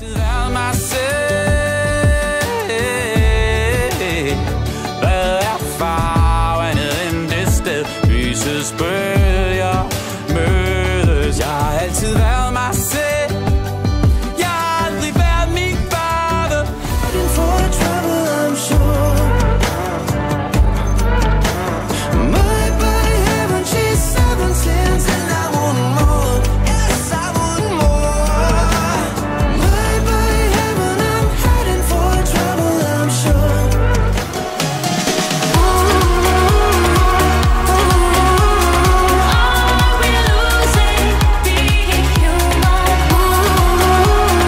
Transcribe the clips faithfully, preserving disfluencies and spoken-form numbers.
Without myself, hvad er farvandet end det sted? Lysets bølger mødes. Jeg har altid været mig selv. Jeg har aldrig været min farve. I've been for trouble, I'm sure. My body heaven, she's seven sins, and I want more. Yes, I want more. My body heaven, I'm heading for trouble, I'm sure. All we're losing, being human. All we're losing, being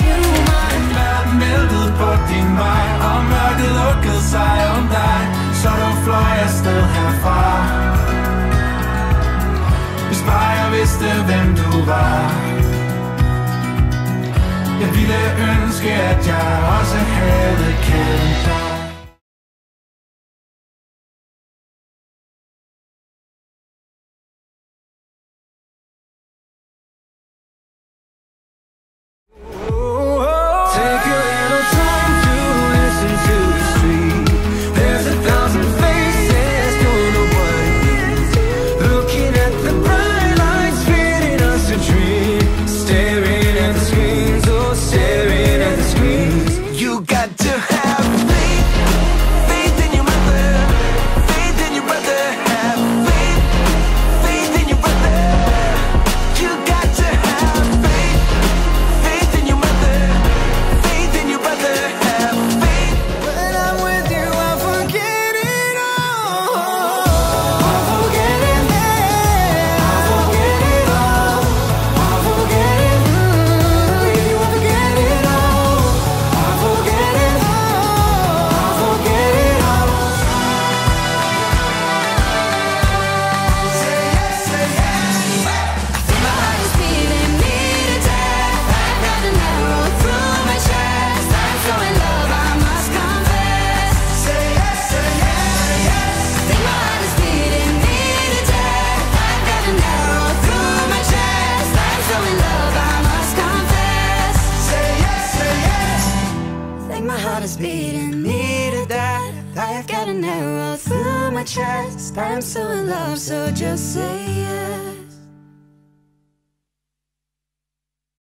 human. That melted body mine, I'm not the local scion die. Shadowfly, I still have fire. Hvis bare jeg vidste, hvem du var. Jeg ville ønske, at jeg også havde kendt dig. Take a little time to listen to the street. There's a thousand faces, don't know what it means. Looking at the bright lights, feeding us a dream. Staring at the screens, oh, staring at the screens. You got to have faith, faith in your mother, faith in your brother. Have faith, faith in your brother. You got to have faith, faith in your mother, faith in your brother. Have faith. When I'm with you, I forget it all. I forget it there. I forget it all. I forget it. With you, I forget it all. I forget it all. I forget it all. Say yes, say yes. My heart is beating me to death. I've got an arrow through my chest. I'm so in love, I must confess. Say yes, say yes, say yes. Think my heart is beating me to death. I've got an arrow through my chest. I'm so in love, I must confess. Say yes, say yes. Think my heart is beating me to death. I've got an arrow through my chest. I'm so in love, so just say yes.